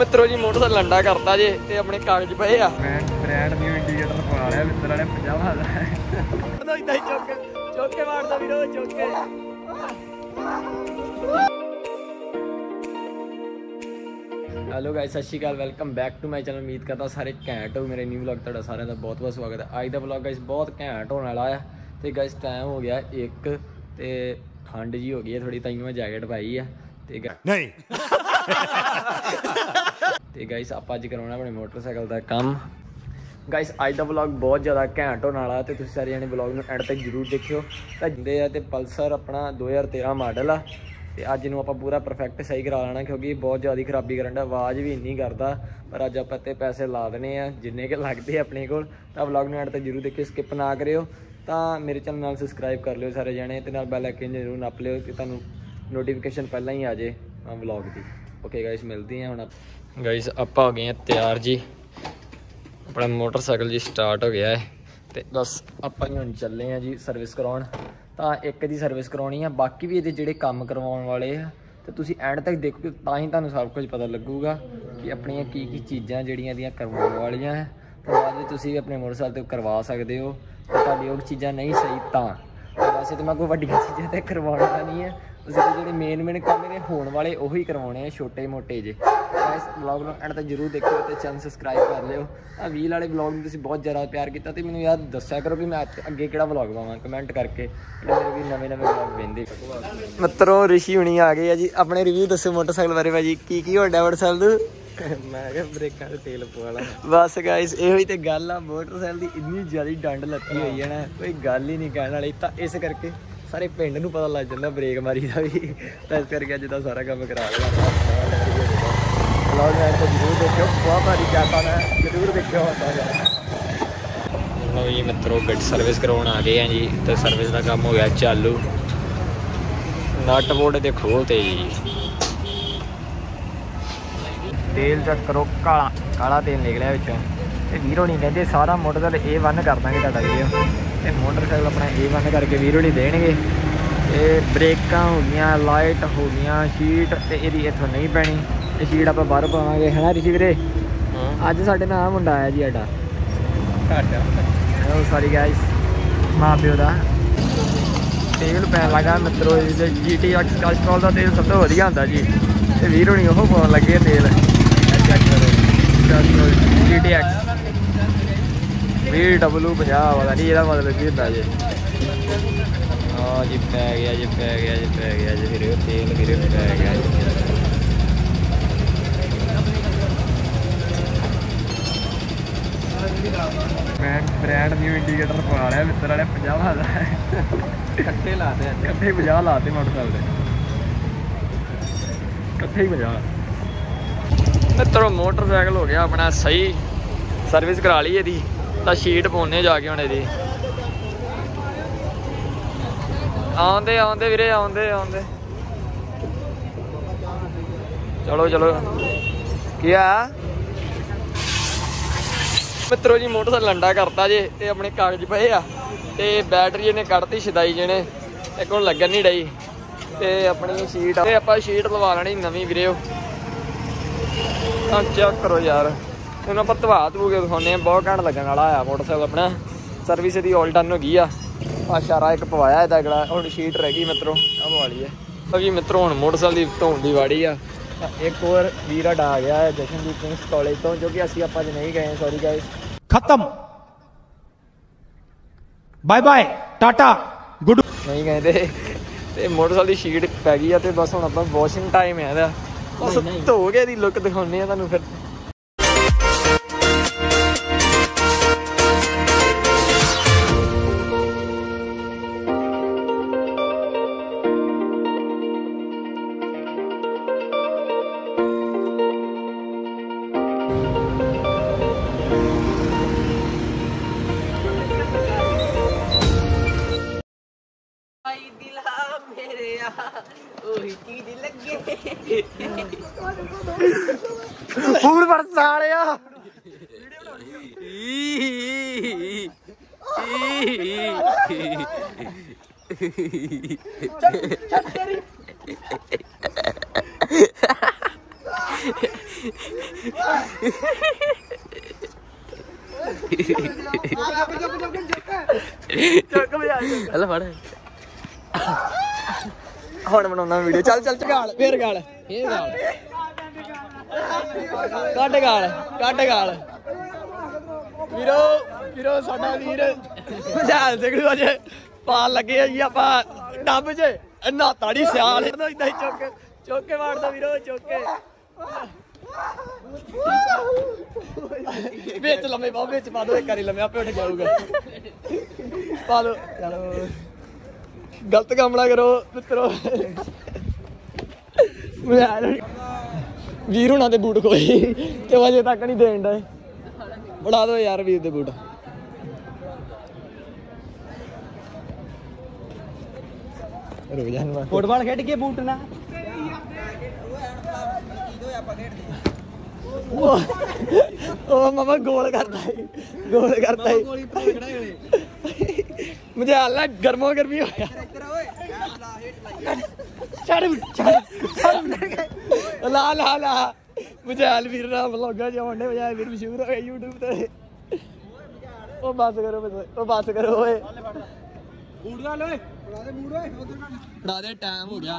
मित्रों जी मोटरसाइकिल लंडा करता जे ते अपने कागज पे आ ब्रांड न्यू इंडिकेटर पा लिया मित्रों ने 50,000 इदा ही चौके मारदा वीरो चौके। हेलो गाइस सत श्री अकाल, welcome back to my channel. उम्मीद करता सारे घैंट हो। मेरे न्यू व्लॉग तुहाडा सारे का बहुत बहुत स्वागत है। अज का व्लॉग गाइस बहुत घैंट होने वाला है। तो गाइस टाइम हो गया एक, तो ठंड जी हो गई है थोड़ी, ताइयों मैं जैकेट पाई है। तो गाइस आप अज करवाना अपने मोटरसाइकिल का काम। गाइस अज का व्लॉग बहुत ज़्यादा घैंट होने वाला है। तो तुसीं सारे जने व्लॉग नूं एंड तक जरूर देखियो। तो पल्सर अपना 2013 मॉडल आ। तो अज इनू आप पूरा परफेक्ट सही करा लेना, क्योंकि बहुत ज़्यादा खराबी करन दा, आवाज़ भी इन्नी करता। पर अज आप पैसे ला देने हैं जिन्ने के लगते अपने को। व्लॉग नूं एंड तक जरूर देखियो, स्किप ना करियो। तो मेरे चैनल नाल सबसक्राइब कर लियो सारे जने, ते नाल बैल आइकन जरूर नप लियो कि तुहानूं नोटिफिकेशन पहला ही आ जाए व्लॉग की। ओके गाइस मिलते हैं हुण। गाइस आप हो गए हैं तैयार जी, अपना मोटरसाइकिल जी स्टार्ट हो गया है। तो बस आप हुण चले हैं जी सर्विस करवाउण। तो एक दी सर्विस करवानी है, बाकी भी ये जोड़े काम करवाने वाले हैं। तो तुम एंड तक देखो, तो ही तुम सब कुछ पता लगेगा कि अपनी की चीज़ा जड़िया करवाने वाली हैं। तो बाद भी अपने मोटरसाइकिल तो करवा सकते हो। तो चीज़ा नहीं सही तो वैसे तो मैं कोई वड्डियां चीज़ा तो करवाने का नहीं है। तो जो मेन मेन काम ने होने वाले वही करवाने हैं, छोटे मोटे जे। इस ब्लॉग में एंड तक जरूर देखो, तो चैनल सब्सक्राइब कर लियो। तो वील वाले ब्लॉग में तुम बहुत ज़्यादा प्यार किया। तो मैं यार दस्या करो कि मैं अगे कि ब्लॉग पाव, कमेंट करके भी नवे नवे ब्लॉग वेंदे। मित्रों ऋषि हुणी आ गए जी, अपने रिव्यू दसो मोटरसाइकिल बारे भाजी की हो मोटरसाइकिल। मैं क्या ब्रेकां ते तेल पवाला बस। गाइस यही तो गल आ, मोटरसाइकिल की इन्नी ज़्यादा डंड लगी हुई है ना, कोई गल ही नहीं कहने वाली। तो इस करके सारे पिंड नूं पता लग जाता ब्रेक मारी का भी। तो इस करके अज सारा काम करा लिया। ब्लॉग में तो जरूर देखियो, बहुत भारी जाता है जरूर देखियो। लो जी मित्रों गड्डी सर्विस करवाने आ गए हैं जी। तो सर्विस का काम हो गया चालू। नट बोर्ड तो खोलते जी, तेल चेक करो, काला काला तेल निकलिया विचों। ते वीर होनी कहते सारा मोटरसाइकिल A1 कर देंगे तुहाडा वीडियो। तो मोटरसाइकिल अपना A1 करके वीर होनी देणगे। ये ब्रेकां हो गई, लाइट हो गई, शीट तो यदि इतों नहीं पैनी, शीट आप बाहर पावे है ना ऋषि वीरे। अज साढ़े ना मुंडा आया जी साडा, सॉरी गाइस माँ प्यो का। तेल पैन लगा मित्रों GTX कैस्ट्रॉल का तेल सब तो वधिया होंदा जी। ते वीर होनी ओह पाउण लगे तेल, चेक करो कैस्ट्रॉल GTX VW50 वाला नहीं, ये मतलब की होंदा जी। हाँ जी पै गया जी, पै गया जी, पै गया जी वीरे तेल, वीरे पै गया जी। ब्रांड न्यू इंडिकेटर पा लिया मित्र वाले 50,000 कट्ठे लाते, कट्ठे 50 लाते मोटरसाइकिल, कट्ठे 50। मित्रों मोटरसाइकिल हो गया अपना सही, सर्विस करा ली यदी। तो शीट पाने जाके हूँ यदी आते आते वीरे आते आते। चलो चलो क्या मित्रों जी मोटरसाइकिल लंडा करता जे। तो अपने कागज पे आ, तो बैटरी इन्हें कड़ती छदाई जिन्हें एक हूँ लगन नहीं डई। तो अपनी शीट आप शीट लवा लेनी नवी वीरे। चेक करो यार, इन आप धवा धू के दिखाने, बहुत घंट लगन वाला है मोटरसाइकिल अपना। सर्विस की ऑल डन हो गई आ, शारा एक पवाया है अगला, हम शीट रह गई मित्रों आ पवा ली है। तो जी मित्रों हम मोटरसाइकिल की धोन की वाड़ी आ। एक और वीर अडा आ गया है जशनदीप सिंह कॉलेज तो, जो कि असी आप नहीं गए, सॉरी गाइस। खत्म, बाय बाय टाटा गुड, नहीं गए थे। मोटरसाइकिल की शीट पै गई है। तो बस हम अपना वॉशिंग टाइम है, बस धो के लुक दिखाने तुहानूं फिर। फूल बरसाया ਹੁਣ ਬਣਾਉਣਾ ਵੀਡੀਓ ਚੱਲ ਚੱਲ ਗਾਲ ਫੇਰ ਗਾਲ ਕੱਟ ਗਾਲ ਕੱਟ ਗਾਲ ਵੀਰੋ ਵੀਰੋ ਸਾਡਾ ਵੀਰ ਮਜਾਲ ਸਿਗੜੂ ਅੱਜ ਪਾਲ ਲੱਗੇ ਆ ਜੀ ਆਪਾਂ ਡੱਬ 'ਚ ਨਾ ਤਾੜੀ ਸਿਆਲ ਇਹਨੂੰ ਇਦਾਂ ਹੀ ਚੁੱਕ ਕੇ ਮਾਰਦਾ ਵੀਰੋ ਚੁੱਕ ਕੇ ਵਿੱਚ ਲੰਮੇ ਪਾਓ ਵਿੱਚ ਪਾ ਦੋ ਇੱਕ ਵਾਰੀ ਲੰਮੇ ਆਪੇ ਉੱਠ ਜਾਊਗਾ ਪਾ ਦੋ ਚਲੋ गलत काम ना करो मित्रों वीर होना दे बूट कोई क्यों अजे तक नहीं देन डे बढ़ा दो यार वीर दे बूट फुटबॉल खेड के बूट ना ओ मामा गोल करता है मुझे आला गर्मो गर्मी हो गया ला मुझे हाल वीर ना ब्लॉगर जाने बजाय वीर मशहूर हो गया YouTube पे। ओ बस करो बस, ओ बस करो ओए बूट डाल ओए बड़ा दे टाइम हो गया।